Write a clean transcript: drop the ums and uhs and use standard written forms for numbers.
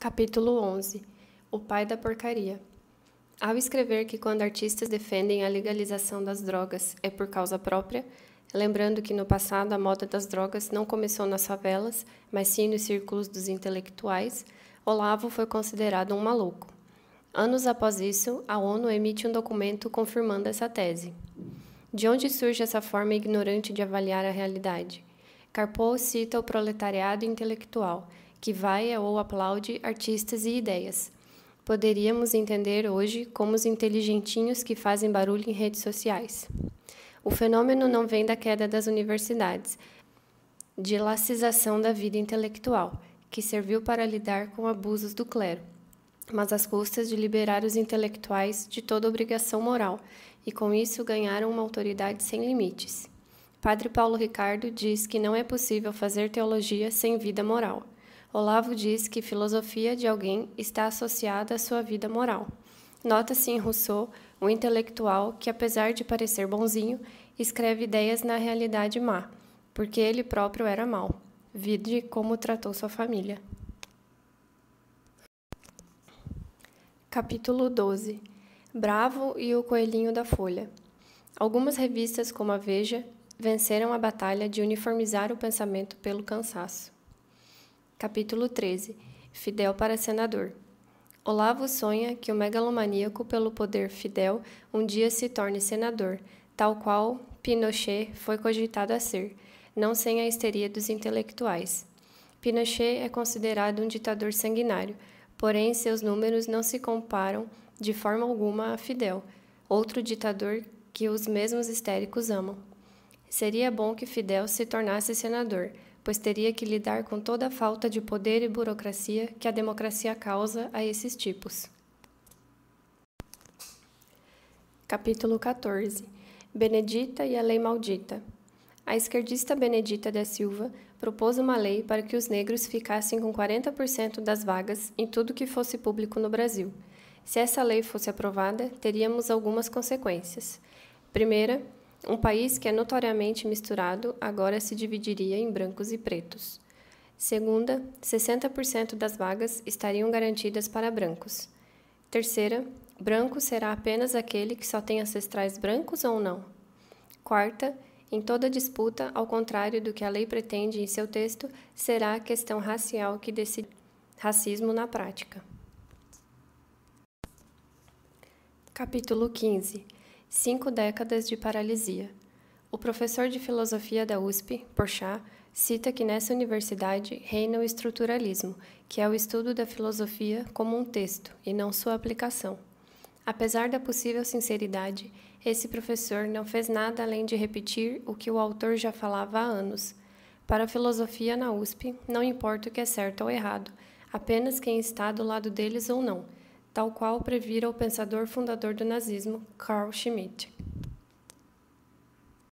Capítulo 11. O pai da porcaria. Ao escrever que quando artistas defendem a legalização das drogas é por causa própria, lembrando que no passado a moda das drogas não começou nas favelas, mas sim nos círculos dos intelectuais, Olavo foi considerado um maluco. Anos após isso, a ONU emite um documento confirmando essa tese. De onde surge essa forma ignorante de avaliar a realidade? Carpeau cita o proletariado intelectual, que vaia ou aplaude artistas e ideias. Poderíamos entender hoje como os inteligentinhos que fazem barulho em redes sociais. O fenômeno não vem da queda das universidades, de laicização da vida intelectual, que serviu para lidar com abusos do clero, mas às custas de liberar os intelectuais de toda obrigação moral, e com isso ganharam uma autoridade sem limites. Padre Paulo Ricardo diz que não é possível fazer teologia sem vida moral. Olavo diz que filosofia de alguém está associada à sua vida moral. Nota-se em Rousseau, um intelectual que, apesar de parecer bonzinho, escreve ideias na realidade má, porque ele próprio era mau. Vide como tratou sua família. Capítulo 12. Bravo e o coelhinho da Folha. Algumas revistas, como a Veja, venceram a batalha de uniformizar o pensamento pelo cansaço. Capítulo 13. Fidel para senador. Olavo sonha que o megalomaníaco pelo poder Fidel um dia se torne senador, tal qual Pinochet foi cogitado a ser, não sem a histeria dos intelectuais. Pinochet é considerado um ditador sanguinário, porém seus números não se comparam de forma alguma a Fidel, outro ditador que os mesmos histéricos amam. Seria bom que Fidel se tornasse senador, pois teria que lidar com toda a falta de poder e burocracia que a democracia causa a esses tipos. Capítulo 14. Benedita e a Lei Maldita. A esquerdista Benedita da Silva propôs uma lei para que os negros ficassem com 40% das vagas em tudo que fosse público no Brasil. Se essa lei fosse aprovada, teríamos algumas consequências. Primeira, um país que é notoriamente misturado agora se dividiria em brancos e pretos. Segunda, 60% das vagas estariam garantidas para brancos. Terceira, branco será apenas aquele que só tem ancestrais brancos ou não. Quarta, em toda disputa, ao contrário do que a lei pretende em seu texto, será a questão racial que decide racismo na prática. Capítulo 15. 5 décadas de paralisia. O professor de filosofia da USP, Porchat, cita que nessa universidade reina o estruturalismo, que é o estudo da filosofia como um texto e não sua aplicação. Apesar da possível sinceridade, esse professor não fez nada além de repetir o que o autor já falava há anos. Para a filosofia na USP, não importa o que é certo ou errado, apenas quem está do lado deles ou não, tal qual previra o pensador fundador do nazismo, Carl Schmitt.